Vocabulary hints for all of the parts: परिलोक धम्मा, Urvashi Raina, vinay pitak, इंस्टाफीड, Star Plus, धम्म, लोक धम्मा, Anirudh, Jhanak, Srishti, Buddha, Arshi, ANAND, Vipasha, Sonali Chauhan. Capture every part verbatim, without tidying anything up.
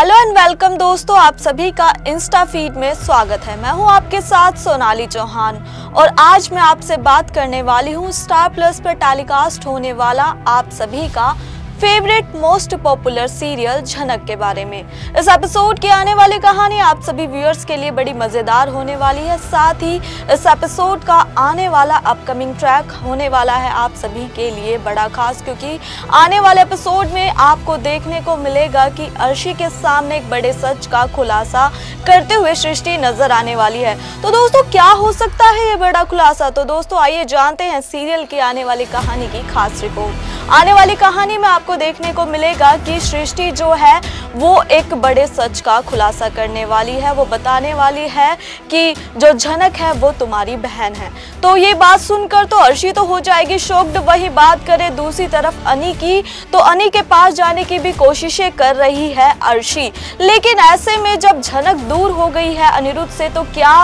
Hello and welcome दोस्तों, आप सभी का इंस्टाफीड में स्वागत है। मैं हूं आपके साथ सोनाली चौहान और आज मैं आपसे बात करने वाली हूं स्टार प्लस पर टेलीकास्ट होने वाला आप सभी का फेवरेट मोस्ट पॉपुलर सीरियल झनक के बारे में। इस एपिसोड की आने वाली कहानी आप सभी व्यूअर्स के लिए बड़ी मज़ेदार होने वाली है। साथ ही इस एपिसोड का आने वाला अपकमिंग ट्रैक होने वाला है आप सभी के लिए बड़ा खास, क्योंकि आने वाले एपिसोड में आपको देखने को मिलेगा कि अर्शी के सामने एक बड़े सच का खुलासा करते हुए सृष्टि नजर आने वाली है। तो दोस्तों क्या हो सकता है ये बड़ा खुलासा, तो दोस्तों आइए जानते हैं सीरियल की आने वाली कहानी की खास रिपोर्ट। आने वाली कहानी में आपको देखने को मिलेगा कि सृष्टि जो है वो एक बड़े सच का खुलासा करने वाली है। वो बताने वाली है कि जो झनक है वो तुम्हारी बहन है। तो ये बात सुनकर तो अर्शी तो हो जाएगी शॉक्ड। वही बात करें दूसरी तरफ अनी की, तो अनी के पास जाने की भी कोशिशें कर रही है अर्शी। लेकिन ऐसे में जब झनक दूर हो गई है अनिरुद्ध से, तो क्या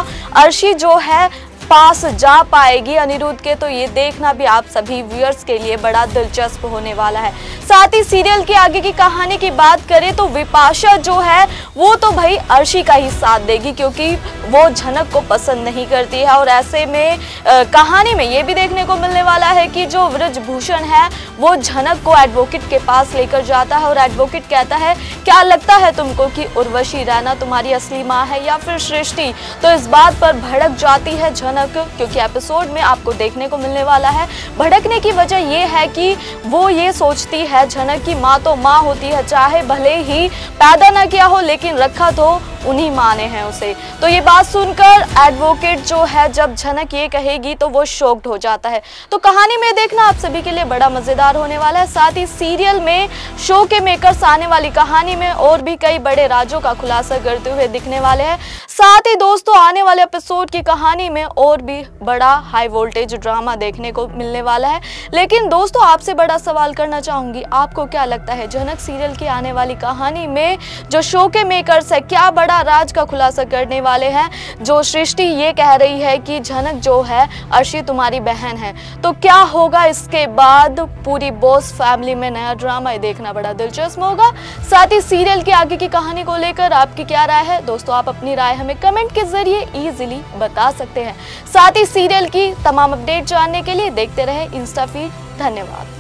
अर्शी जो है पास जा पाएगी अनिरुद्ध के, तो ये देखना भी आप सभी व्यूअर्स के लिए बड़ा दिलचस्प होने वाला है। साथ ही सीरियल के आगे की कहानी की बात करें तो विपाशा जो है वो तो भाई अर्शी का ही साथ देगी, क्योंकि वो झनक को पसंद नहीं करती है। और ऐसे में आ, कहानी में ये भी देखने को मिलने वाला है कि जो व्रजभूषण है वो झनक को एडवोकेट के पास लेकर जाता है और एडवोकेट कहता है क्या लगता है तुमको कि उर्वशी रैना तुम्हारी असली माँ है या फिर सृष्टि। तो इस बात पर भड़क जाती है झनक, क्योंकि एपिसोड में आपको देखने को मिलने वाला है। भड़कने की वजह यह है कि वो ये सोचती है झनक की माँ तो माँ होती है, चाहे भले ही पैदा ना किया हो लेकिन रखा तो उन्हीं माँ ने है उसे। तो ये बात सुनकर एडवोकेट जो है जब झनक ये कहेगी तो वो शॉक्ड हो जाता है। तो कहानी में देखना आप सभी के लिए बड़ा मजेदार होने वाला है। साथ ही सीरियल में शो के मेकर्स आने वाली कहानी में और भी कई बड़े राजों का खुलासा करते हुए दिखने वाले हैं। साथ ही दोस्तों आने वाले एपिसोड की कहानी में और भी बड़ा हाई वोल्टेज ड्रामा देखने को मिलने वाला है। लेकिन दोस्तों आपसे बड़ा सवाल करना चाहूंगी, आपको क्या लगता है झनक सीरियल की आने वाली कहानी में जो शो के मेकर्स है क्या बड़ा राज का खुलासा करने वाले हैं। जो सृष्टि ये कह रही है कि झनक जो है अर्शी तुम्हारी बहन है, तो क्या होगा इसके बाद पूरी बॉस फैमिली में नया ड्रामा, ये देखना बड़ा दिलचस्प होगा। साथ ही सीरियल के आगे की कहानी को लेकर आपकी क्या राय है दोस्तों, आप अपनी राय हमें कमेंट के जरिए ईजिली बता सकते हैं। साथ ही सीरियल की तमाम अपडेट जानने के लिए देखते रहे इंस्टाफीड। धन्यवाद।